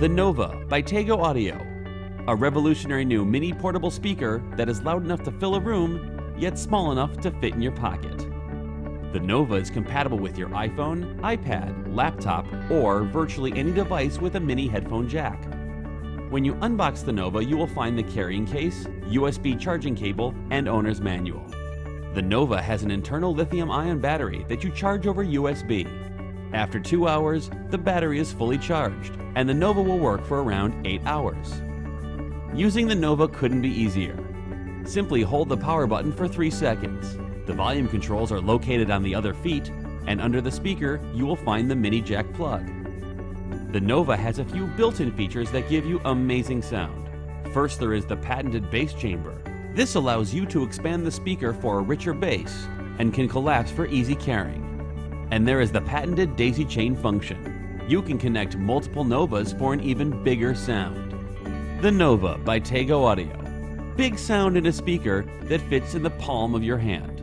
The Nova by Tego Audio, a revolutionary new mini portable speaker that is loud enough to fill a room, yet small enough to fit in your pocket. The Nova is compatible with your iPhone, iPad, laptop, or virtually any device with a mini headphone jack. When you unbox the Nova, you will find the carrying case, USB charging cable, and owner's manual. The Nova has an internal lithium-ion battery that you charge over USB. After 2 hours, the battery is fully charged, and the Nova will work for around 8 hours. Using the Nova couldn't be easier. Simply hold the power button for 3 seconds. The volume controls are located on the other feet, and under the speaker, you will find the mini jack plug. The Nova has a few built-in features that give you amazing sound. First, there is the patented bass chamber. This allows you to expand the speaker for a richer bass and can collapse for easy carrying. And there is the patented daisy chain function. You can connect multiple Novas for an even bigger sound. The Nova by Tego Audio. Big sound in a speaker that fits in the palm of your hand.